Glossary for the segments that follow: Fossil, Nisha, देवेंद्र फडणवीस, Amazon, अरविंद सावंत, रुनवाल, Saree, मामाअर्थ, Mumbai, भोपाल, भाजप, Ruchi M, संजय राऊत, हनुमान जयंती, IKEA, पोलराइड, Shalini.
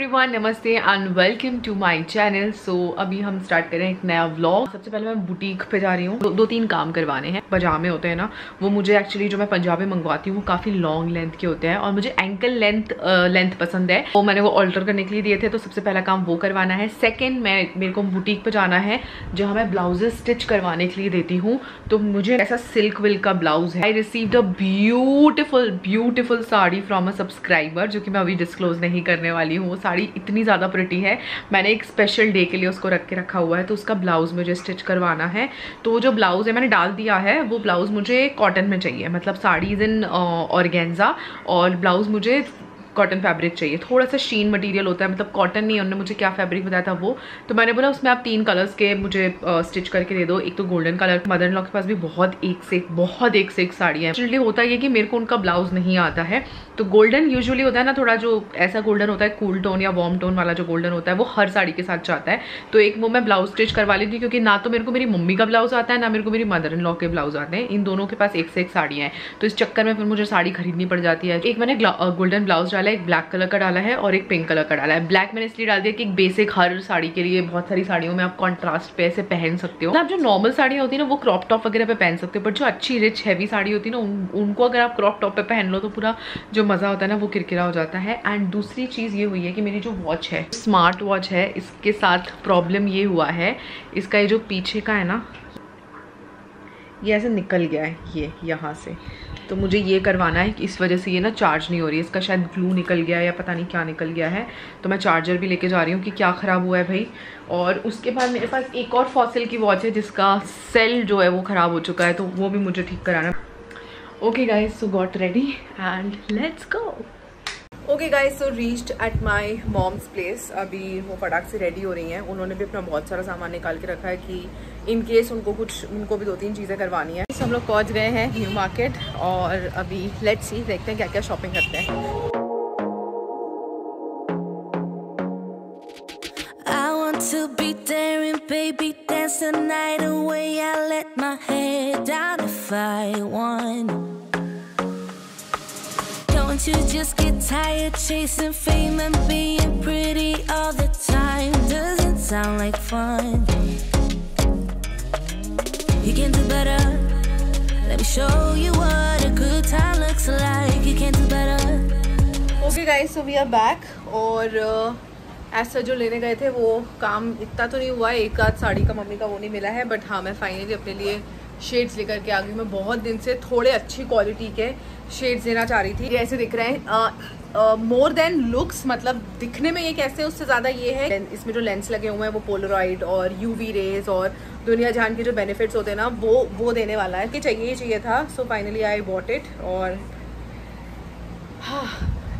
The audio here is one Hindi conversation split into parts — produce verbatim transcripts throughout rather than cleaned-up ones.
एवरीवन, नमस्ते and welcome to my channel. So अभी हम स्टार्ट कर रहे हैं एक नया व्लॉग। सबसे पहले मैं बुटीक पे जा रही हूँ, दो, दो तीन काम करवाने हैं। पजामे होते हैं ना, वो मुझे एक्चुअली जो मैं पंजाबी मंगवाती हूँ वो काफ़ी लॉन्ग लेंथ के होते हैं और मुझे एंकल लेंथ लेंथ पसंद है। वो मैंने वो ऑल्टर करने के लिए दिए थे, तो सबसे पहला काम वो करवाना है। सेकेंड, मैं मेरे को बुटीक पर जाना है जहाँ मैं ब्लाउजेज स्टिच करवाने के लिए देती हूँ। तो मुझे ऐसा सिल्क विल्क का ब्लाउज है। I received a beautiful beautiful sari from a subscriber, जो कि मैं अभी डिस्क्लोज नहीं करने वाली हूँ। वो साड़ी इतनी ज़्यादा प्रिटी है, मैंने एक स्पेशल डे के लिए उसको रख के रखा हुआ है। तो उसका ब्लाउज मुझे स्टिच करवाना है। तो जो ब्लाउज है मैंने डाल दिया है, वो ब्लाउज मुझे कॉटन में चाहिए, मतलब साड़ीज इन ऑर्गेन्जा, और ब्लाउज मुझे कॉटन फैब्रिक चाहिए। थोड़ा सा शीन मटेरियल होता है, मतलब कॉटन नहीं है, उन्होंने मुझे क्या फैब्रिक बताया था वो। तो मैंने बोला उसमें आप तीन कलर्स के मुझे आ, स्टिच करके दे दो। एक तो golden colour, mother in law के पास भी बहुत एक से बहुत एक से एक साड़ी है। एक्चुअली होता है कि मेरे को उनका ब्लाउज नहीं आता है, तो गोल्डन यूजुअली होता है ना, थोड़ा जो ऐसा गोल्डन होता है, कूल टोन या वार्म टोन वाला जो गोल्डन होता है, वो हर साड़ी के साथ जाता है। तो एक वो मैं ब्लाउज स्टिच करवा लेती हूँ, क्योंकि ना तो मेरे को मेरी मम्मी का ब्लाउज आता है, ना मेरे को मेरी मदर इन लॉ के ब्लाउज आते हैं। इन दोनों के पास एक से एक साड़ियाँ हैं, तो इस चक्कर में फिर मुझे साड़ी खरीदनी पड़ जाती है। एक मैंने गोल्डन ब्लाउज डाला, एक ब्लैक कलर का डाला है और एक पिंक कलर का डाला है। ब्लैक मैंने इसलिए डाल दिया कि एक बेसिक हर साड़ी के लिए, बहुत सारी साड़ियों में आप कॉन्ट्रास्ट पे ऐसे पहन सकते हो। आप जो नॉर्मल साड़ियाँ होती है ना, वो क्रॉप टॉप वगैरह पे पहन सकते हो, बट जो अच्छी रिच हैवी साड़ी होती है ना, उन, उनको अगर आप क्रॉप टॉप पे पहन लो तो पूरा जो मज़ा होता है ना, वो किरकिरा हो जाता है। एंड दूसरी चीज़ ये हुई है कि मेरी जो वॉच है, स्मार्ट वॉच है, इसके साथ प्रॉब्लम ये हुआ है, इसका ये जो पीछे का है ना, ये ऐसे निकल गया है, ये यहाँ से। तो मुझे ये करवाना है कि इस वजह से ये ना चार्ज नहीं हो रही है। इसका शायद ग्लू निकल गया है या पता नहीं क्या निकल गया है। तो मैं चार्जर भी लेके जा रही हूँ कि क्या ख़राब हुआ है भाई। और उसके बाद मेरे पास एक और फॉसिल की वॉच है जिसका सेल जो है वो ख़राब हो चुका है, तो वो भी मुझे ठीक कराना है। Okay guys, so got ready and let's go. Okay guys, so reached at my mom's place. अभी वो फटाक से रेडी हो रही हैं। उन्होंने भी अपना बहुत सारा सामान निकाल के रखा है कि इन केस उनको कुछ उनको भी दो तीन चीज़ें करवानी है। हम लोग पहुंच गए हैं न्यू मार्केट और अभी लेट्स सी देखते हैं क्या क्या शॉपिंग करते हैं। I want to be there and baby dance the night away. I let my head down if I want. Don't you just get tired chasing fame and being pretty all the time? Doesn't sound like fun. You can do better. Let me show you what a good time looks like. You can do better. Okay guys, so we are back. और ऐसा जो लेने गए थे वो काम इतना तो नहीं हुआ, एक आध साड़ी का मम्मी का वो नहीं मिला है, बट हाँ मैं फाइनली अपने लिए शेड्स लेकर के आ गई। मैं बहुत दिन से थोड़े अच्छी क्वालिटी के शेड्स लेना चाह रही थी। ये ऐसे दिख रहे हैं, मोर देन लुक्स, मतलब दिखने में ये कैसे, उससे ज़्यादा ये है इसमें जो लेंस लगे हुए हैं वो पोलराइड और यूवी रेज और दुनिया जान के जो बेनिफिट्स होते हैं ना, वो वो देने वाला है कि चाहिए ही चाहिए था। So finally I bought it और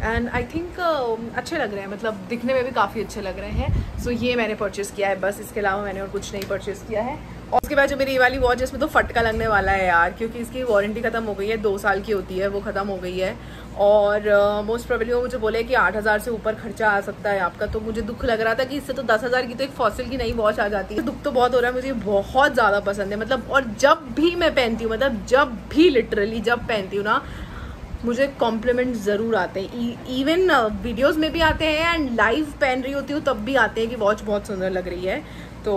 एंड आई थिंक अच्छे लग रहे हैं, मतलब दिखने में भी काफ़ी अच्छे लग रहे हैं। सो so, ये मैंने परचेज़ किया है, बस इसके अलावा मैंने और कुछ नहीं परचेज़ किया है। और उसके बाद जो मेरी ये वाली वॉच है, इसमें तो फटका लगने वाला है यार, क्योंकि इसकी वारंटी ख़त्म हो गई है, दो साल की होती है, वो ख़त्म हो गई है। और मोस्ट uh, प्रोबेबली वो मुझे बोले कि आठ हज़ार से ऊपर खर्चा आ सकता है आपका। तो मुझे दुख लग रहा था कि इससे तो दस हज़ार की तो एक फॉसिल की नई वॉच आ जाती है। दुख तो बहुत हो रहा है, मुझे बहुत ज़्यादा पसंद है, मतलब। और जब भी मैं पहनती हूँ, मतलब जब भी लिटरली जब पहनती हूँ ना, मुझे कॉम्प्लीमेंट ज़रूर आते हैं। इवन वीडियोस में भी आते हैं एंड लाइव पहन रही होती हूँ तब भी आते हैं कि वॉच बहुत सुंदर लग रही है। तो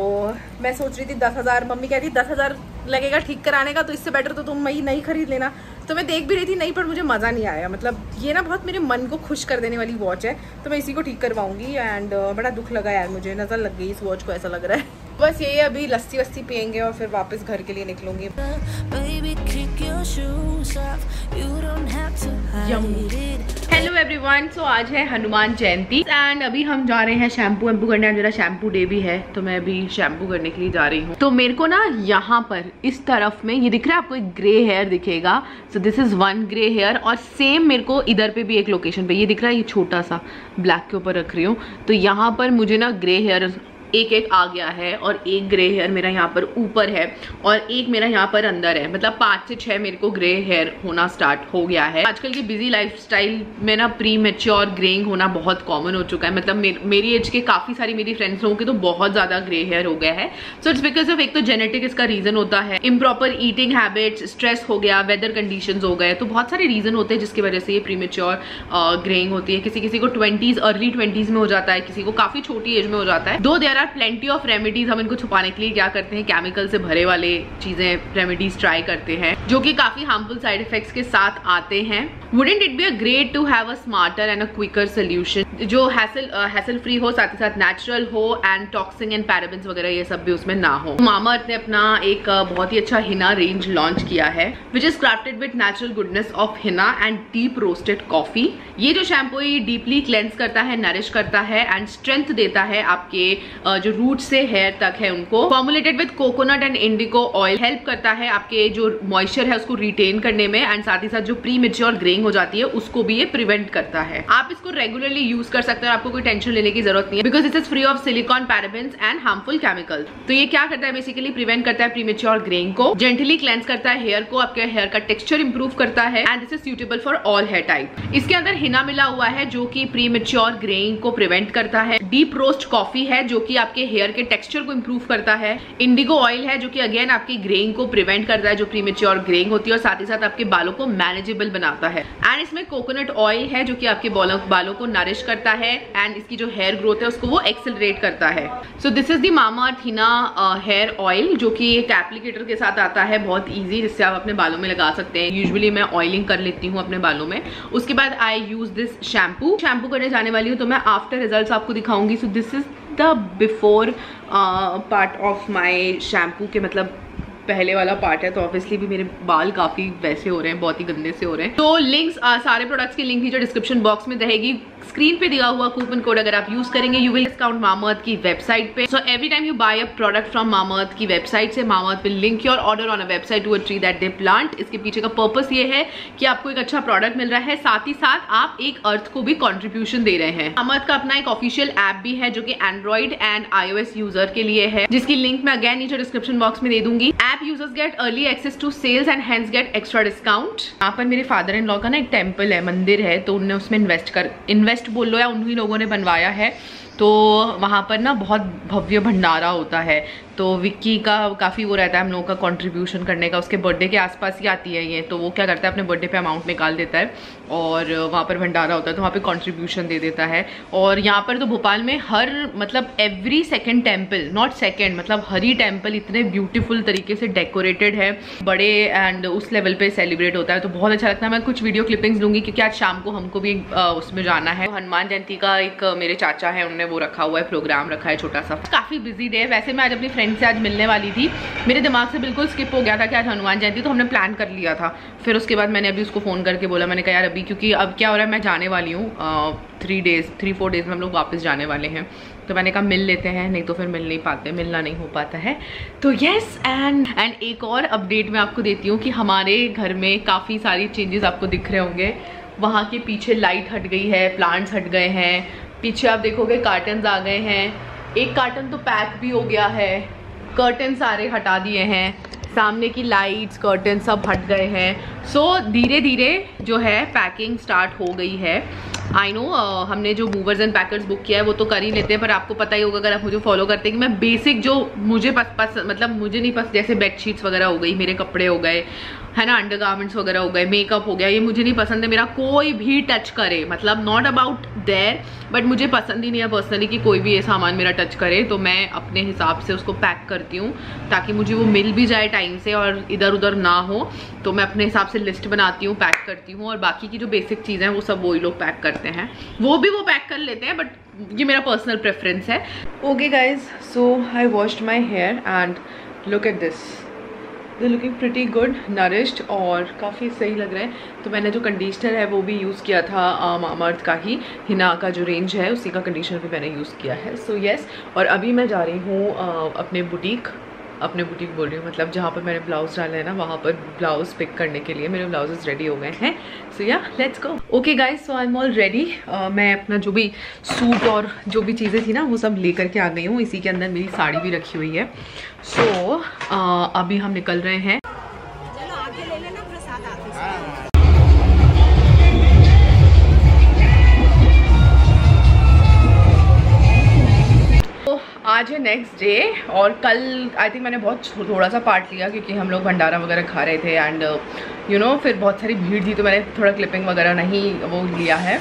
मैं सोच रही थी दस हज़ार, मम्मी कहती दस हज़ार लगेगा ठीक कराने का, तो इससे बेटर तो तुम वही नहीं खरीद लेना। तो मैं देख भी रही थी नहीं, पर मुझे मज़ा नहीं आया, मतलब ये ना बहुत मेरे मन को खुश कर देने वाली वॉच है। तो मैं इसी को ठीक करवाऊँगी एंड बड़ा दुख लगा यार, मुझे नज़र लग गई इस वॉच को, ऐसा लग रहा है। बस यही, अभी लस्सी वस्सी पियेंगे और फिर वापस घर के लिए निकलूँगी। हेलो एवरीवन, सो आज है हनुमान जयंती एंड अभी हम जा रहे हैं शैम्पू वैम्पू करने। आज मेरा शैम्पू डे भी है, तो मैं अभी शैम्पू करने के लिए जा रही हूँ। तो मेरे को ना यहाँ पर इस तरफ में ये दिख रहा है आपको, एक ग्रे हेयर दिखेगा। So this is one grey hair और सेम मेरे को इधर पे भी एक लोकेशन पे ये दिख रहा है, ये छोटा सा ब्लैक के ऊपर रख रही हूँ। तो यहाँ पर मुझे ना ग्रे हेयर एक एक आ गया है और एक ग्रे हेयर मेरा यहाँ पर ऊपर है और एक मेरा यहाँ पर अंदर है, मतलब पाँच से छः मेरे को ग्रे हेयर होना स्टार्ट हो गया है। आजकल की बिजी लाइफस्टाइल में ना प्री मैच्योर ग्रेइंग होना बहुत कॉमन हो चुका है, मतलब मे, मेरी एज के काफ़ी सारी मेरी फ्रेंड्स लोगों के तो बहुत ज़्यादा ग्रे हेयर हो गया है। सो इट्स बिकॉज ऑफ एक तो जेनेटिक इसका रीज़न होता है, इम्प्रॉपर ईटिंग हैबिट्स, स्ट्रेस हो गया, वेदर कंडीशंस हो गए, तो बहुत सारे रीज़न होते हैं जिसकी वजह से ये प्री मैच्योर ग्रेइंग होती है। किसी किसी को ट्वेंटीज़ अर्ली ट्वेंटीज़ में हो जाता है, किसी को काफ़ी छोटी एज में हो जाता है। दो there are plenty of remedies, हम इनको छुपाने के लिए क्या करते हैं, केमिकल से भरे वाले चीज़ें रेमेडीज़ ट्राई करते हैं जो कि काफ़ी हार्मफुल साइड इफेक्ट्स के साथ आते हैं। Wouldn't it be a great to have a smarter and a quicker solution जो हैसल हैसल फ्री हो, साथ ही साथ नेचुरल हो एंड टॉक्सिन एंड पैराबेंस वगैरह ये सब भी उसमें ना हो। मामाअर्थ ने अपना एक बहुत ही अच्छा हिना रेंज लॉन्च किया है which is crafted with natural goodness of henna and deep roasted coffee. ये जो शैम्पू ये डीपली क्लेंस करता है, नरिश करता है एंड स्ट्रेंथ देता है आपके जो रूट से हेयर तक है उनको। Formulated with coconut and indigo oil, help करता है आपके जो मॉइस्चर है उसको रिटेन करने में एंड साथ ही साथ जो प्री मैच्योर ग्रेइंग हो जाती है उसको भी ये प्रिवेंट करता है। आप इसको रेगुलरली यूज कर सकते हैं, आपको कोई टेंशन लेने की जरूरत नहीं है because it is free of silicone, parabens and harmful chemical. तो ये क्या करता है, बेसिकली प्रिवेंट करता है प्रीमेच्योर ग्रेइंग को, जेंटली क्लेंस करता है हेयर को, आपके हेयर का टेक्सचर इंप्रूव करता है and this is suitable for all hair type. इसके अंदर हिना मिला हुआ है जो कि प्रीमेच्योर ग्रेइंग को प्रिवेंट करता है, डीप रोस्ट कॉफी है जो कि आपके हेयर के टेक्सचर को इंप्रूव करता है, इंडिगो ऑयल है जो कि अगेन आपकी ग्रेइंग को प्रिवेंट करता है जो प्रीमेच्योर ग्रेइंग होती है और साथ ही साथ आपके बालों को मैनेजेबल बनाता है, एंड इसमें कोकोनट ऑयल है जो कि आपके बालों बालों को नरिश करता है एंड इसकी जो हेयर ग्रोथ है उसको वो एक्सेलरेट करता है। So this is the मामाअर्थ henna hair oil जो कि एक एप्लीकेटर के साथ आता है, बहुत इजी, जिससे आप अपने बालों में लगा सकते हैं। यूजुअली मैं ऑयलिंग कर लेती हूँ अपने बालों में, उसके बाद I use this shampoo. Shampoo करने जाने वाली हूँ तो मैं आफ्टर रिजल्ट आपको दिखाऊंगी। So this is the before part of my shampoo के, मतलब पहले वाला पार्ट है, तो ऑब्वियसली भी मेरे बाल काफ़ी वैसे हो रहे हैं, बहुत ही गंदे से हो रहे हैं। तो लिंक्स आ, सारे प्रोडक्ट्स की लिंक नीचे डिस्क्रिप्शन बॉक्स में रहेगी। स्क्रीन पे दिया हुआ कूपन कोड अगर आप यूज करेंगे यू विल डिस्काउंट मामाअर्थ की वेबसाइट पे। So every time you buy a product from मामाअर्थ की वेबसाइट से, मामाअर्थ will link your order on a website to a tree that they plant. इसके पीछे का पर्पस ये है कि आपको एक अच्छा प्रोडक्ट मिल रहा है, साथ ही साथ आप एक अर्थ को भी कॉन्ट्रीब्यूशन दे रहे हैं। मामाअर्थ का अपना एक ऑफिशियल ऐप भी है जो कि एंड्रॉइड एंड आईओएस यूजर के लिए है, जिसकी लिंक मैं अगेन नीचे डिस्क्रिप्शन बॉक्स में दे दूंगी। App users get early access to sales and hence get extra discount. यहाँ पर मेरे फादर इन लॉ का ना एक टेम्पल है, मंदिर है, तो उनने उसमें इन्वेस्ट कर इन्वेस्ट बोल लो या उन्हीं लोगों ने बनवाया है, तो वहाँ पर ना बहुत भव्य भंडारा होता है। तो विक्की का काफ़ी वो रहता है हम लोगों का कंट्रीब्यूशन करने का, उसके बर्थडे के आसपास ही आती है ये, तो वो क्या करता है अपने बर्थडे पे अमाउंट निकाल देता है और वहाँ पर भंडारा होता है तो वहाँ पे कंट्रीब्यूशन दे देता है। और यहाँ पर तो भोपाल में हर मतलब every second temple, not second मतलब हर ही टेम्पल इतने ब्यूटीफुल तरीके से डेकोरेटेड है, बड़े एंड उस लेवल पर सेलिब्रेट होता है, तो बहुत अच्छा लगता है। मैं कुछ वीडियो क्लिपिंग्स दूँगी क्योंकि आज शाम को हमको भी उसमें जाना है। हनुमान जयंती का एक मेरे चाचा है उन्होंने वो रखा हुआ है, प्रोग्राम रखा है छोटा सा। काफ़ी बिजी डे है, वैसे मैं आज अपनी से आज मिलने वाली थी, मेरे दिमाग से बिल्कुल स्किप हो गया था कि आज हनुमान जयंती, तो हमने प्लान कर लिया था। फिर उसके बाद मैंने अभी उसको फ़ोन करके बोला, मैंने कहा यार अभी क्योंकि अब क्या हो रहा है मैं जाने वाली हूँ, three days three four days में हम लोग वापस जाने वाले हैं, तो मैंने कहा मिल लेते हैं, नहीं तो फिर मिल नहीं पाते, मिलना नहीं हो पाता है। तो येस एंड एंड एक और अपडेट मैं आपको देती हूँ कि हमारे घर में काफ़ी सारी चेंजेस आपको दिख रहे होंगे। वहाँ के पीछे लाइट हट गई है, प्लांट्स हट गए हैं, पीछे आप देखोगे कार्टन्स आ गए हैं, एक कार्टन तो पैक भी हो गया है, कर्टन सारे हटा दिए हैं, सामने की लाइट्स कर्टन सब हट गए हैं। सो धीरे धीरे जो है पैकिंग स्टार्ट हो गई है। आई नो uh, हमने जो मूवर्स एंड पैकर्स बुक किया है वो तो कर ही लेते हैं, पर आपको पता ही होगा अगर आप मुझे फॉलो करते हैं कि मैं बेसिक जो मुझे पस पस मतलब मुझे नहीं पस जैसे बेडशीट्स वगैरह हो गई, मेरे कपड़े हो गए है ना, अंडर गारमेंट्स वगैरह हो गए, मेकअप हो गया, ये मुझे नहीं पसंद है मेरा कोई भी टच करे, मतलब नॉट अबाउट देयर, बट मुझे पसंद ही नहीं है पर्सनली कि कोई भी ये सामान मेरा टच करे, तो मैं अपने हिसाब से उसको पैक करती हूँ ताकि मुझे वो मिल भी जाए टाइम से और इधर उधर ना हो। तो मैं अपने हिसाब से लिस्ट बनाती हूँ, पैक करती हूँ, और बाकी की जो बेसिक चीज़ें हैं वो सब वही लोग पैक करते हैं, वो भी वो पैक कर लेते हैं, बट ये मेरा पर्सनल प्रेफरेंस है। Okay guys, so I washed my hair and look at this, they looking pretty good, nourished और काफ़ी सही लग रहे हैं। तो मैंने जो कंडीशनर है वो भी यूज़ किया था मामाअर्थ का ही, हिना का जो रेंज है उसी का कंडीशनर भी मैंने यूज़ किया है। सो so येस yes, और अभी मैं जा रही हूँ अपने बुटीक अपने बुटीक बोल रही हूँ, मतलब जहाँ पर मैंने ब्लाउज डाला है ना वहाँ पर ब्लाउज पिक करने के लिए मेरे ब्लाउजेस रेडी हो गए हैं। So yeah let's go. Okay guys, so I am all ready. मैं अपना जो भी सूट और जो भी चीज़ें थी ना वो सब ले करके आ गई हूँ। इसी के अंदर मेरी साड़ी भी रखी हुई है। सो so, uh, अभी हम निकल रहे हैं। आज है नेक्स्ट डे और कल आई थिंक मैंने बहुत थोड़ा सा पार्ट लिया क्योंकि हम लोग भंडारा वगैरह खा रहे थे एंड यू नो फिर बहुत सारी भीड़ थी तो मैंने थोड़ा क्लिपिंग वगैरह नहीं वो लिया है।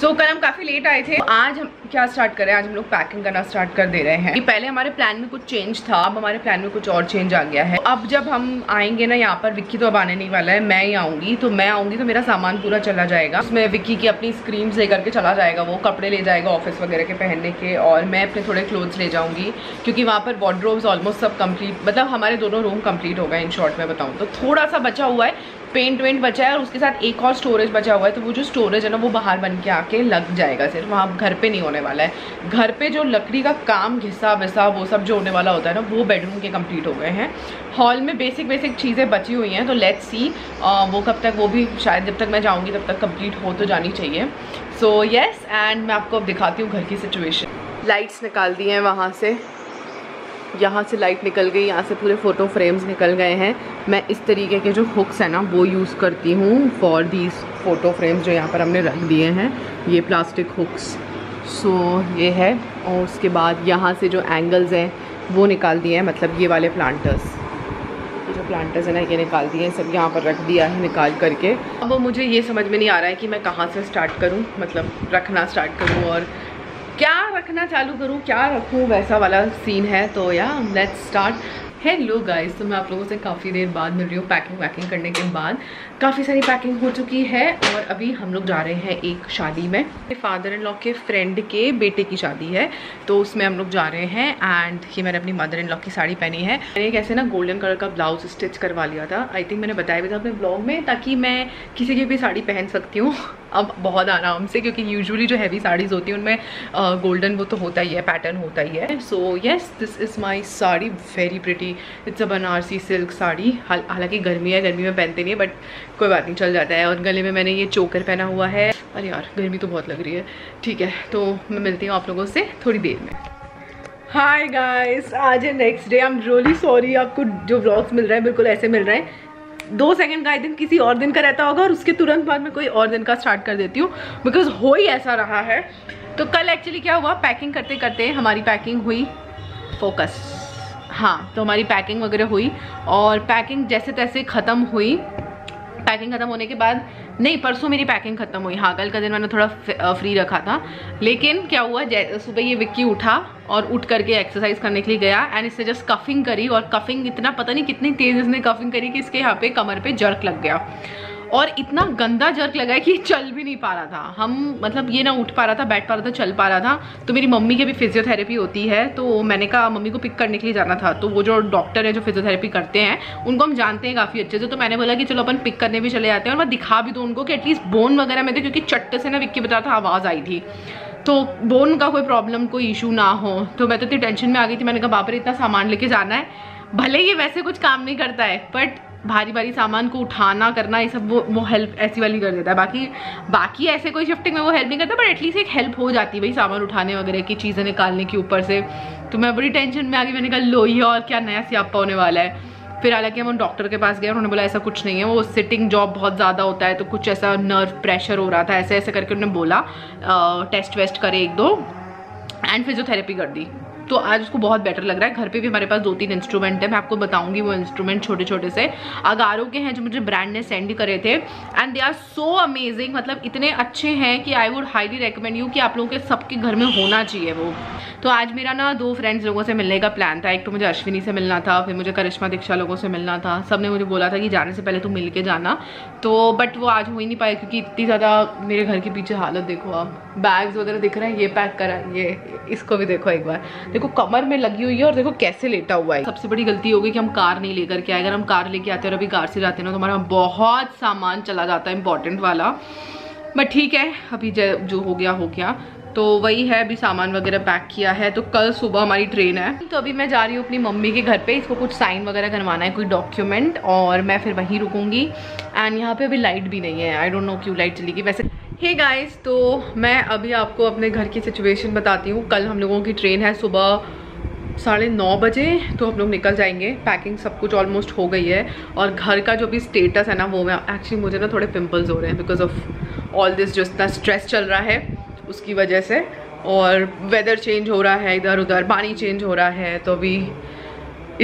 सो so, कल हम काफ़ी लेट आए थे। आज हम क्या स्टार्ट कर रहे हैं, आज हम लोग पैकिंग करना स्टार्ट कर दे रहे हैं। कि पहले हमारे प्लान में कुछ चेंज था, अब हमारे प्लान में कुछ और चेंज आ गया है। अब जब हम आएंगे ना यहाँ पर, विक्की तो अब आने नहीं वाला है, मैं ही आऊँगी। तो मैं आऊँगी तो मेरा सामान पूरा चला जाएगा, उसमें विक्की की अपनी स्क्रीन ले करके चला जाएगा। वो कपड़े ले जाएगा ऑफिस वगैरह के पहनने के, और मैं अपने थोड़े क्लोथ्स ले जाऊँगी क्योंकि वहाँ पर वार्डरोब्स ऑलमोस्ट सब कम्प्लीट, मतलब हमारे दोनों रूम कम्प्लीट हो गए। इन शॉर्ट मैं बताऊँ तो थोड़ा सा बचा हुआ है, पेंट वेंट बचा है और उसके साथ एक और स्टोरेज बचा हुआ है। तो वो जो स्टोरेज है ना वो बाहर बन के आके लग जाएगा, सिर्फ वहाँ घर पे नहीं होने वाला है। घर पे जो लकड़ी का काम घिसा वैसा वो सब जो होने वाला होता है ना वो बेडरूम के कंप्लीट हो गए हैं। हॉल में बेसिक बेसिक चीज़ें बची हुई हैं, तो लेट्स सी वो कब तक, वो भी शायद जब तक मैं जाऊँगी तब तक कम्प्लीट हो तो जानी चाहिए। सो येस, एंड मैं आपको अब दिखाती हूँ घर की सिचुएशन। लाइट्स निकाल दी हैं वहाँ से, यहाँ से लाइट निकल गई, यहाँ से पूरे फ़ोटो फ्रेम्स निकल गए हैं। मैं इस तरीके के जो हुक्स हैं ना वो यूज़ करती हूँ फॉर दीज फ़ोटो फ्रेम्स जो यहाँ पर हमने रख दिए हैं, ये प्लास्टिक हुक्स। सो ये है, और उसके बाद यहाँ से जो एंगल्स हैं वो निकाल दिए हैं, मतलब ये वाले प्लांटर्स, जो प्लांटर्स हैं ना ये निकाल दिए हैं, सब यहाँ पर रख दिया है निकाल करके। अब वो मुझे ये समझ में नहीं आ रहा है कि मैं कहाँ से स्टार्ट करूँ, मतलब रखना स्टार्ट करूँ और क्या रखना चालू करूँ, क्या रखूँ, वैसा वाला सीन है। तो या लेट्स स्टार्ट। हेलो गाइस, तो मैं आप लोगों से काफ़ी देर बाद मिल रही हूँ पैकिंग वैकिंग करने के बाद। काफ़ी सारी पैकिंग हो चुकी है और अभी हम लोग जा रहे हैं एक शादी में। मेरे फादर इन लॉ के फ्रेंड के बेटे की शादी है तो उसमें हम लोग जा रहे हैं। एंड ये मैंने अपनी मदर इन लॉ की साड़ी पहनी है। मैंने एक ऐसे ना गोल्डन कलर का ब्लाउज स्टिच करवा लिया था, आई थिंक मैंने बताया भी था अपने ब्लॉग में, ताकि मैं किसी की भी साड़ी पहन सकती हूँ अब बहुत आराम से, क्योंकि यूजुअली जो हैवी साड़ीज़ होती हैं उनमें गोल्डन वो तो होता ही है, पैटर्न होता ही है। So yes, this is my sari, very pretty, it's a Banarasi silk sari. हालांकि गर्मी है, गर्मी में पहनते नहीं है बट कोई बात नहीं, चल जाता है। और गले में मैंने ये चोकर पहना हुआ है। अरे यार गर्मी तो बहुत लग रही है। ठीक है, तो मैं मिलती हूँ आप लोगों से थोड़ी देर में। हाय गाइस, आज है next day. I am really sorry, आपको जो व्लॉग्स मिल रहे हैं बिल्कुल ऐसे मिल रहे हैं। दो सेकंड का आई थिंक किसी और दिन का रहता होगा और उसके तुरंत बाद में कोई और दिन का स्टार्ट कर देती हूँ, बिकॉज हो ही ऐसा रहा है। तो कल एक्चुअली क्या हुआ, पैकिंग करते करते हमारी पैकिंग हुई, फोकस, हाँ, तो हमारी पैकिंग वगैरह हुई और पैकिंग जैसे तैसे ख़त्म हुई। पैकिंग ख़त्म होने के बाद, नहीं परसों मेरी पैकिंग ख़त्म हुई, हाँ कल का दिन मैंने थोड़ा फ्री रखा था। लेकिन क्या हुआ, सुबह ये विक्की उठा और उठ करके एक्सरसाइज करने के लिए गया एंड इसने जस्ट कफिंग करी, और कफिंग इतना, पता नहीं कितनी तेज़ इसने कफिंग करी कि इसके यहाँ पे कमर पे जर्क लग गया, और इतना गंदा जर्क लगा है कि चल भी नहीं पा रहा था। हम, मतलब ये ना उठ पा रहा था, बैठ पा रहा था, चल पा रहा था। तो मेरी मम्मी की भी फिजियोथेरेपी होती है, तो मैंने कहा मम्मी को पिक करने के लिए जाना था, तो वो जो डॉक्टर है जो फिजियोथेरेपी करते हैं उनको हम जानते हैं काफ़ी अच्छे से, तो मैंने बोला कि चलो अपन पिक करने भी चले जाते हैं और मैं दिखा भी दूँ उनको कि एटलीस्ट बोन वगैरह में थे, क्योंकि चट्टे से ना विक्की बता था आवाज़ आई थी, तो बोन का कोई प्रॉब्लम कोई इशू ना हो। तो मैं तो इतनी टेंशन में आ गई थी, मैंने कहा बाप रे इतना सामान लेके जाना है, भले ये वैसे कुछ काम नहीं करता है बट भारी भारी सामान को उठाना करना ये सब वो वो हेल्प ऐसी वाली कर देता है। बाकी बाकी ऐसे कोई शिफ्टिंग में वो हेल्प नहीं करता बट एटलीस्ट एक हेल्प हो जाती है भाई, सामान उठाने वगैरह की, चीज़ें निकालने के ऊपर से। तो मैं बड़ी टेंशन में आ गई, मैंने कहा लो ये और क्या नया स्यापा होने वाला है। फिर हालांकि हम डॉक्टर के पास गए, उन्होंने बोला ऐसा कुछ नहीं है, वो सिटिंग जॉब बहुत ज़्यादा होता है तो कुछ ऐसा नर्व प्रेशर हो रहा था, ऐसे ऐसे करके उन्होंने बोला। टेस्ट वेस्ट करे एक दो एंड फिजियोथेरेपी कर दी, तो आज उसको बहुत बेटर लग रहा है। घर पे भी हमारे पास दो तीन इंस्ट्रूमेंट है, मैं आपको बताऊंगी वो इंस्ट्रूमेंट, छोटे छोटे से अगारों के हैं जो मुझे ब्रांड ने सेंड करे थे and they are so amazing, मतलब इतने अच्छे हैं कि I would highly recommend you कि आप लोगों के सबके घर में होना चाहिए वो। तो आज मेरा ना दो फ्रेंड्स लोगों से मिलने का प्लान था, एक तो मुझे अश्विनी से मिलना था, फिर मुझे करिश्मा दीक्षा लोगों से मिलना था। सब ने मुझे बोला था कि जाने से पहले तुम मिल के जाना, तो बट वो आज हो ही नहीं पाया क्योंकि इतनी ज़्यादा मेरे घर के पीछे हालत देखो आप, बैग्स वगैरह दिख रहे हैं, ये पैक करा, ये इसको भी देखो एक बार, देखो कमर में लगी हुई है और देखो कैसे लेटा हुआ है। सबसे बड़ी गलती होगी कि हम कार नहीं लेकर के आए, अगर हम कार लेके आते और अभी कार से जाते हैं ना तो हमारा बहुत सामान चला जाता है, इंपॉर्टेंट वाला। बट ठीक है, अभी जो हो गया हो गया। तो वही है, अभी सामान वगैरह पैक किया है। तो कल सुबह हमारी ट्रेन है, तो अभी मैं जा रही हूँ अपनी मम्मी के घर पे। इसको कुछ साइन वगैरह करवाना है, कोई डॉक्यूमेंट, और मैं फिर वहीं रुकूंगी। एंड यहाँ पे अभी लाइट भी नहीं है, आई डोंट नो क्यों लाइट चली गई। वैसे हे गाइस, तो मैं अभी आपको अपने घर की सिचुएशन बताती हूँ। कल हम लोगों की ट्रेन है सुबह साढ़े नौ बजे, तो हम लोग निकल जाएंगे। पैकिंग सब कुछ ऑलमोस्ट हो गई है, और घर का जो भी स्टेटस है ना वो मैं एक्चुअली, मुझे ना थोड़े पिंपल्स हो रहे हैं बिकॉज ऑफ ऑल दिस, जो इतना स्ट्रेस चल रहा है उसकी वजह से, और वेदर चेंज हो रहा है, इधर उधर पानी चेंज हो रहा है, तो अभी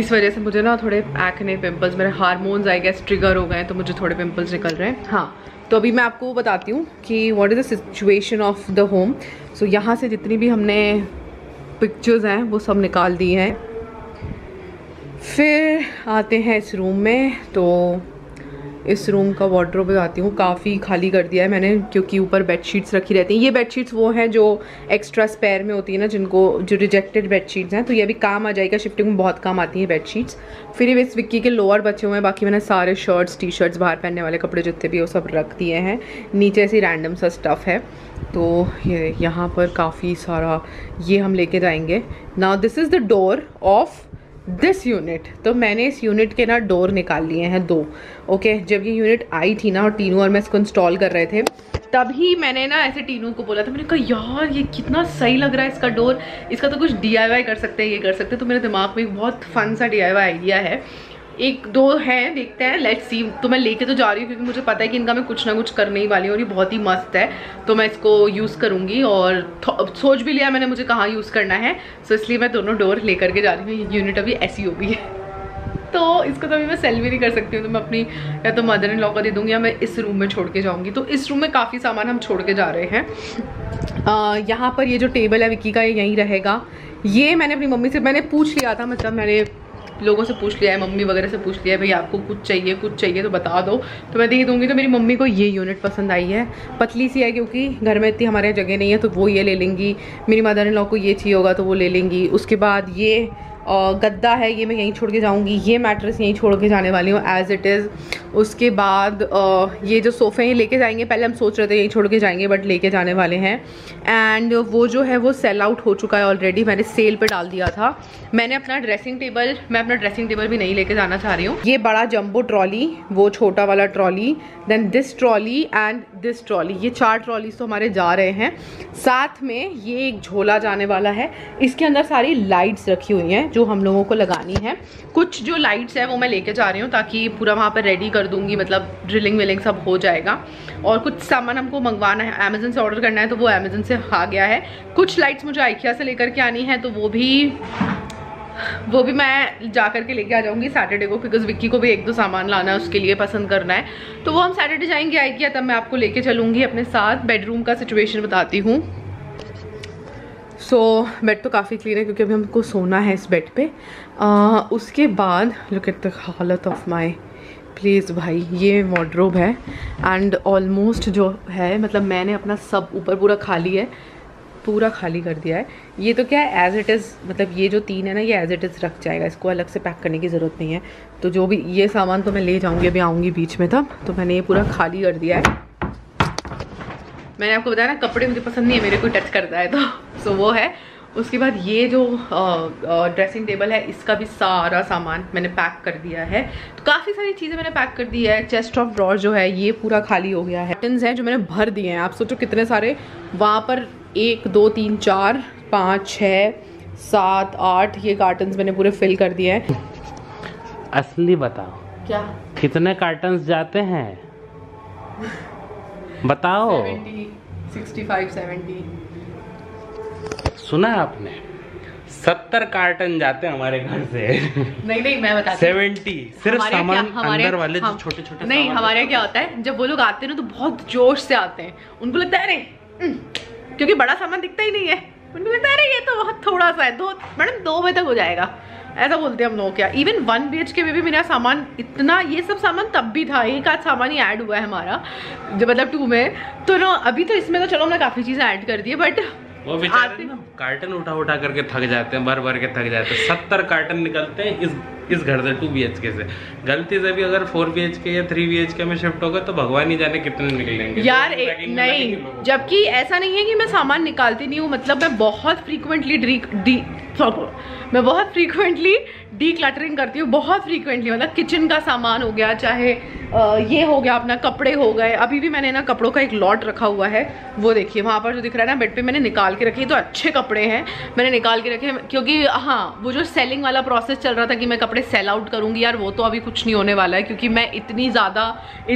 इस वजह से मुझे ना थोड़े एक्ने पिंपल्स, मेरे हार्मोन्स आई गेस ट्रिगर हो गए हैं, तो मुझे थोड़े पिंपल्स निकल रहे हैं। हाँ, तो अभी मैं आपको बताती हूँ कि what is the situation of the home. So यहाँ से जितनी भी हमने पिक्चर्स हैं वो सब निकाल दी हैं। फिर आते हैं इस रूम में, तो इस रूम का वार्डरोब आती हूँ। काफ़ी खाली कर दिया है मैंने, क्योंकि ऊपर बेडशीट्स रखी रहती हैं। ये बेडशीट्स वो हैं जो एक्स्ट्रा स्पेयर में होती है ना, जिनको जो रिजेक्टेड बेडशीट्स हैं, तो ये भी काम आ जाएगा, शिफ्टिंग में बहुत काम आती है बेडशीट्स। फिर इस विक्की के लोअर बचे हुए हैं, बाकी मैंने सारे शर्ट्स, टी शर्ट्स, बाहर पहनने वाले कपड़े जितने भी वो सब रख दिए हैं। नीचे ऐसी रैंडम सा स्टफ़ है, तो ये यहाँ पर काफ़ी सारा ये हम लेके जाएंगे। Now this is the door of this unit. तो मैंने इस यूनिट के ना डोर निकाल लिए हैं दो। ओके okay, जब ये यूनिट आई थी ना, और टीनू और मैं इसको इंस्टॉल कर रहे थे, तभी मैंने ना ऐसे टीनू को बोला था, मैंने कहा यार ये कितना सही लग रहा है इसका डोर, इसका तो कुछ डीआईवाई कर सकते हैं, ये कर सकते हैं। तो मेरे दिमाग में एक बहुत फन सा डीआईवाई आइडिया है, एक दो हैं, देखते हैं, लेट्स सी। तो मैं लेके तो जा रही हूँ क्योंकि मुझे पता है कि इनका मैं कुछ ना कुछ करने ही वाली हूँ, और ये बहुत ही मस्त है, तो मैं इसको यूज़ करूँगी। और सोच भी लिया मैंने मुझे कहाँ यूज़ करना है, सो इसलिए मैं दोनों डोर लेकर के जा रही हूँ। यूनिट अभी ऐसी हो गई है, तो इसको तो अभी मैं सेल भी नहीं कर सकती हूँ, तो मैं अपनी या तो मदर इन लॉ को दे दूँगी, या मैं इस रूम में छोड़ के जाऊँगी। तो इस रूम में काफ़ी सामान हम छोड़ के जा रहे हैं। यहाँ पर ये जो टेबल है विक्की का, ये यहीं रहेगा। ये मैंने अपनी मम्मी से मैंने पूछ लिया था, मतलब मैंने लोगों से पूछ लिया है, मम्मी वगैरह से पूछ लिया है, भाई आपको कुछ चाहिए कुछ चाहिए तो बता दो, तो मैं दे दूँगी। तो मेरी मम्मी को ये यूनिट पसंद आई है, पतली सी है क्योंकि घर में इतनी हमारे जगह नहीं है, तो वो ये ले लेंगी। मेरी मदर इन लॉ को ये चाहिए होगा तो वो ले लेंगी। उसके बाद ये गद्दा है, ये मैं यहीं छोड़ के जाऊँगी। ये मैट्रेस यहीं छोड़ के जाने वाली हूँ एज़ इट इज़। उसके बाद ये जो सोफ़े हैं लेके जाएंगे, पहले हम सोच रहे थे यहीं छोड़ के जाएंगे, बट लेके जाने वाले हैं। एंड वो जो है वो सेल आउट हो चुका है ऑलरेडी, मैंने सेल पे डाल दिया था। मैंने अपना ड्रेसिंग टेबल, मैं अपना ड्रेसिंग टेबल भी नहीं लेके जाना चाह रही हूँ। ये बड़ा जम्बो ट्रॉली, वो छोटा वाला trolley, then this trolley and this trolley, ये चार ट्रॉलीज तो हमारे जा रहे हैं। साथ में ये एक झोला जाने वाला है, इसके अंदर सारी लाइट्स रखी हुई हैं जो हम लोगों को लगानी है। कुछ जो लाइट्स हैं वो मैं लेके जा रही हूँ, ताकि पूरा वहाँ पर रेडी कर दूँगी, मतलब ड्रिलिंग विलिंग सब हो जाएगा। और कुछ सामान हमको मंगवाना है, अमेज़न से ऑर्डर करना है, तो वो अमेज़न से आ गया है। कुछ लाइट्स मुझे IKEA से लेकर के आनी है, तो वो भी वो भी मैं जा कर के लेके आ जाऊँगी सैटरडे को, बिकॉज विक्की को भी एक दो सामान लाना है, उसके लिए पसंद करना है, तो वो हम सैटरडे जाएंगे IKEA, तब मैं आपको लेके चलूँगी अपने साथ। बेडरूम का सिचुएशन बताती हूँ। सो so, बेड तो काफ़ी क्लीन है क्योंकि अभी हमको सोना है इस बेड पे। आ, उसके बाद लुक एट द हालत ऑफ माय प्लीज़ भाई, ये वार्डरोब है एंड ऑलमोस्ट जो है, मतलब मैंने अपना सब ऊपर पूरा खाली है, पूरा खाली कर दिया है। ये तो क्या है एज़ इट इज़, मतलब ये जो तीन है ना ये एज़ इट इज़ रख जाएगा, इसको अलग से पैक करने की ज़रूरत नहीं है। तो जो भी ये सामान तो मैं ले जाऊँगी, अभी आऊँगी बीच में तब, तो मैंने ये पूरा खाली कर दिया है। मैंने आपको बताया ना कपड़े मुझे पसंद नहीं है, मेरे को टच करता है तो सो so, वो है। उसके बाद ये जो आ, आ, ड्रेसिंग टेबल है, इसका भी सारा सामान मैंने पैक कर दिया है, तो काफ़ी सारी चीज़ें मैंने पैक कर दी है। चेस्ट ऑफ ड्रॉर जो है ये पूरा खाली हो गया है। बटन्स हैं जो मैंने भर दिए हैं, आप सोचो कितने सारे वहाँ पर, एक दो तीन चार पाँच छः सात आठ, ये कार्टन्स मैंने पूरे फिल कर दिए हैं। असली बताओ क्या कितने कार्टन्स जाते हैं बताओ। Seventy, sixty five, seventy. सुना आपने, सत्तर कार्टन जाते हैं हमारे घर से। नहीं नहीं मैं बताती हूँ सत्तर, सिर्फ सामान अंदर वाले जो छोटे छोटे। नहीं हमारे क्या होता है, जब वो लोग आते हैं ना तो बहुत जोश से आते हैं, उनको लगता है अरे, क्योंकि बड़ा सामान दिखता ही नहीं है, उनको लगता है अरे ये तो बहुत थोड़ा सा है, दो मैडम दो बजे तक हो जाएगा, ऐसा बोलते हैं हम लोग। क्या इवन वन बी एच के में भी मेरा सामान इतना, ये सब सामान तब भी था, एक आध सामान ही ऐड हुआ है हमारा, जो मतलब टू में, तो ना अभी तो इसमें तो चलो हमने काफ़ी चीज़ें ऐड कर दी है, बट वो बेचारे ना कार्टन उठा उठा करके थक जाते हैं, भर भर के थक जाते हैं। सत्तर कार्टन निकलते हैं इस इस घर से, टू बी एच के से। गलती से भी अगर फोर बी एच के या थ्री बी एच के में शिफ्ट होगा तो भगवान ही जाने कितने निकलेंगे यार। तो एक नहीं, जबकि ऐसा नहीं है कि मैं सामान निकालती नहीं हूँ, मतलब मैं बहुत फ्रीक्वेंटली डी मैं बहुत फ्रीक्वेंटली डी क्लटरिंग करती हूँ, बहुत फ्रीक्वेंटली। मतलब किचन का सामान हो गया, चाहे ये हो गया, अपना कपड़े हो गए। अभी भी मैंने ना कपड़ों का एक लॉट रखा हुआ है, वो देखिए वहाँ पर जो दिख रहा है ना बेड पे, मैंने निकाल के रखे। तो अच्छे कपड़े हैं, मैंने निकाल के रखे क्योंकि हाँ वो जो सेलिंग वाला प्रोसेस चल रहा था कि मैं कपड़े सेल आउट करूँगी, यार वो तो अभी कुछ नहीं होने वाला है क्योंकि मैं इतनी ज़्यादा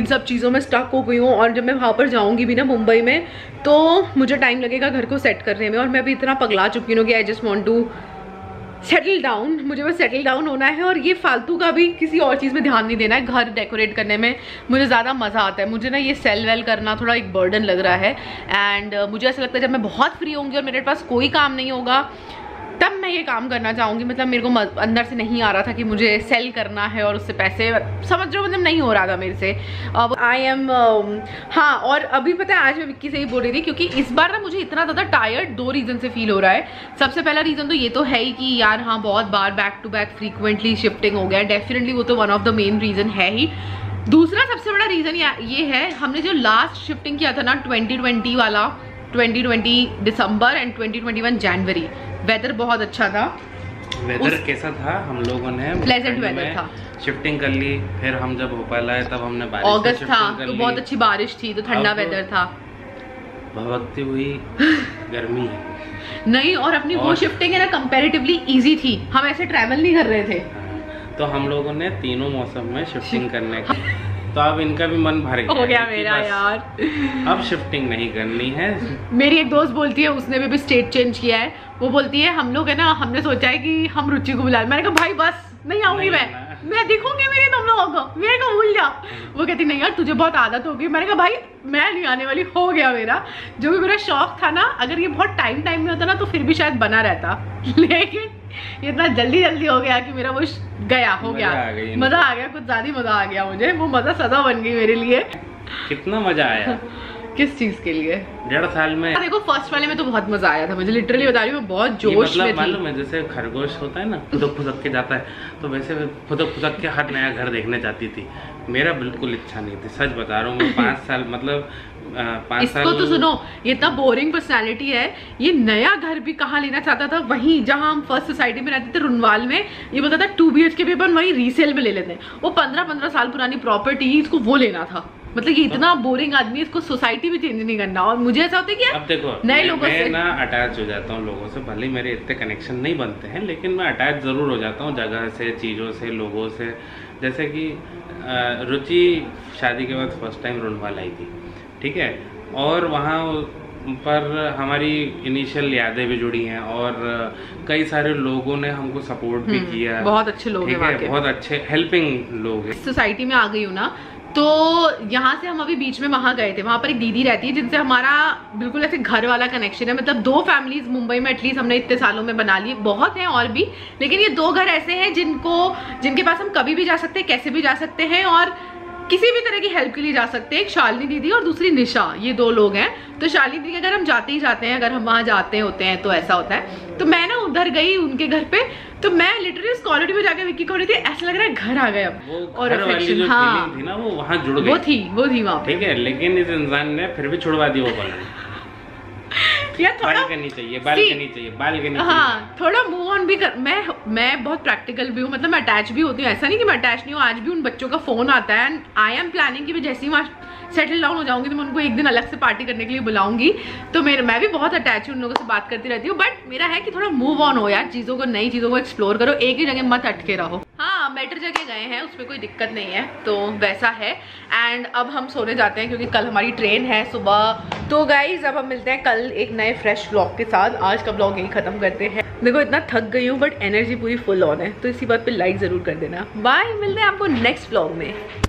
इन सब चीज़ों में स्टक हो गई हूँ। और जब मैं वहाँ पर जाऊँगी भी ना मुंबई में, तो मुझे टाइम लगेगा घर को सेट करने में। और मैं अभी इतना पगला चुकी हूँ कि I just want to settle down, मुझे बस सेटल डाउन होना है। और ये फालतू का भी किसी और चीज़ में ध्यान नहीं देना है। घर डेकोरेट करने में मुझे ज़्यादा मज़ा आता है। मुझे ना ये सेल वेल करना थोड़ा एक बर्डन लग रहा है। एंड uh, मुझे ऐसा लगता है जब मैं बहुत फ्री होंगी और मेरे पास कोई काम नहीं होगा तब मैं ये काम करना चाहूँगी। मतलब मेरे को अंदर से नहीं आ रहा था कि मुझे सेल करना है और उससे पैसे, समझ रहे हो, मतलब नहीं हो रहा था मेरे से। अब आई एम हाँ। और अभी पता है आज मैं विक्की से ही बोल रही थी क्योंकि इस बार ना मुझे इतना ज़्यादा टायर्ड दो रीज़न से फील हो रहा है। सबसे पहला रीज़न तो ये तो है ही कि यार हाँ बहुत बार back to back frequently shifting हो गया, डेफिनेटली वो तो one of the main reason है ही। दूसरा सबसे बड़ा रीज़न ये है, हमने जो लास्ट शिफ्टिंग किया था ना ट्वेंटी ट्वेंटी वाला, twenty twenty December and twenty twenty one जनवरी, वेदर बहुत अच्छा था। वेदर कैसा था, हम लोगों ने प्लेजेंट वेदर था, शिफ्टिंग कर ली। फिर हम जब भोपाल आए तब हमने बारिश, अगस्त था तो बहुत अच्छी बारिश थी तो ठंडा वेदर था। भगती हुई गर्मी है नहीं, और अपनी और... वो शिफ्टिंग है ना कंपैरेटिवली इजी थी, हम ऐसे ट्रैवल नहीं कर रहे थे। तो हम लोगों ने तीनों मौसम में शिफ्टिंग करने की, तो अब इनका भी मन भर गया हो गया मेरा यार, अब शिफ्टिंग नहीं करनी है। मेरी एक दोस्त बोलती है, उसने भी, भी स्टेट चेंज किया है, वो बोलती है हम लोग है ना, हमने सोचा है कि हम रुचि को बुलाएं। मैंने कहा भाई बस नहीं आऊंगी मैं मैं दिखूंगी मेरी तुम लोगों को, मेरे को भूल जाओ। वो कहती नहीं यार तुझे बहुत आदत होगी। मैंने कहा भाई मैं नहीं आने वाली, हो गया मेरा जो भी मेरा शौक था ना। अगर ये बहुत टाइम टाइम में होता ना तो फिर भी शायद बना रहता, लेकिन ये इतना जल्दी जल्दी हो गया कि मेरा वो गया हो गया, मजा आ गया, कुछ ज्यादा मजा आ गया मुझे, वो मजा सजा बन गई मेरे लिए। कितना मजा आया किस चीज के लिए डेढ़ साल में। देखो फर्स्ट वाले में तो बहुत मजा आया था मुझे, लिटरली बता रही हूँ मैं बहुत जोश में थी। मालूम है जैसे खरगोश होता है ना फुदक फुदक के जाता है, तो वैसे फुदक फुदक के हर नया घर देखने जाती थी। मेरा बिल्कुल इच्छा नहीं थी, सच बता रहा हूँ मैं। पाँच साल मतलब आ, इसको तो सुनो, ये इतना बोरिंग पर्सनैलिटी है। ये नया घर भी कहाँ लेना चाहता था, वहीं जहाँ हम फर्स्ट सोसाइटी में रहते थे रुनवाल में। ये बोलता था टू बी एच के भी अपन वहीं रीसेल में ले लेते हैं। वो पंद्रह पंद्रह साल पुरानी प्रॉपर्टी, इसको वो लेना था। मतलब ये इतना बोरिंग आदमी, इसको सोसाइटी भी चेंज नहीं करना। और मुझे ऐसा होता है कि अब देखो नए लोगों से ना अटैच हो जाता हूँ लोगों से, भले मेरे इतने कनेक्शन नहीं बनते हैं लेकिन मैं अटैच जरूर हो जाता हूँ जगह से, चीज़ों से, लोगों से। जैसे कि रुचि शादी के बाद फर्स्ट टाइम रुनवाल आई थी, ठीक है, और वहाँ पर हमारी इनिशियल यादें भी जुड़ी हैं और कई सारे लोगों ने हमको सपोर्ट भी किया। बहुत अच्छे लोग हैं, बहुत अच्छे हेल्पिंग लोग हैं। सोसाइटी में आ गई हूँ ना तो यहाँ से हम अभी बीच में वहाँ गए थे, वहाँ पर एक दीदी रहती है जिनसे हमारा बिल्कुल ऐसे घर वाला कनेक्शन है। मतलब दो फैमिलीज मुंबई में एटलीस्ट हमने इतने सालों में बना ली, बहुत हैं और भी, लेकिन ये दो घर ऐसे हैं जिनको जिनके पास हम कभी भी जा सकते हैं, कैसे भी जा सकते हैं और किसी भी तरह की हेल्प के लिए जा सकते हैं। एक शालिनी दीदी और दूसरी निशा, ये दो लोग हैं। तो शालिनी दीदी के अगर हम जाते ही जाते हैं, अगर हम वहाँ जाते होते हैं तो ऐसा होता है। तो मैं ना उधर गई उनके घर पे, तो मैं लिटरली उस कॉलोनी में जाकर विक्की को रही थी, ऐसा लग रहा है घर आ गया। और अफेक्शन हाँ थी ना, वो वहाँ जुड़ गई, वो थी वो थी वहाँ, ठीक है। लेकिन इस इंसान ने फिर भी छुड़वा दी वो कॉलोनी। बालकनी चाहिए, बालकनी चाहिए, बालकनी हाँ, थोड़ा मूव ऑन भी कर। मैं मैं बहुत प्रैक्टिकल भी हूँ, मतलब मैं अटैच भी होती हूँ, ऐसा नहीं कि मैं अटैच नहीं हूँ। आज भी उन बच्चों का फोन आता है एंड आई एम प्लानिंग कि मैं जैसे ही वहाँ सेटल डाउन हो जाऊँगी तो मैं उनको एक दिन अलग से पार्टी करने के लिए बुलाऊंगी। तो मेरे मैं भी बहुत अटैच हूँ, उन लोगों से बात करती रहती हूँ, बट मेरा है कि थोड़ा मूव ऑन हो यार, चीज़ों को, नई चीज़ों को एक्सप्लोर करो, एक ही जगह मत अटके रहो। हाँ बेटर जगह गए हैं, उसमें कोई दिक्कत नहीं है, तो वैसा है। एंड अब हम सोने जाते हैं क्योंकि कल हमारी ट्रेन है सुबह। तो गाइज अब हम मिलते हैं कल एक नए फ्रेश व्लॉग के साथ, आज का व्लॉग यही खत्म करते हैं। देखो इतना थक गई हूँ बट एनर्जी पूरी फुल ऑन है, तो इसी बात पे लाइक ज़रूर कर देना। बाय, मिलते हैं आपको नेक्स्ट व्लॉग में।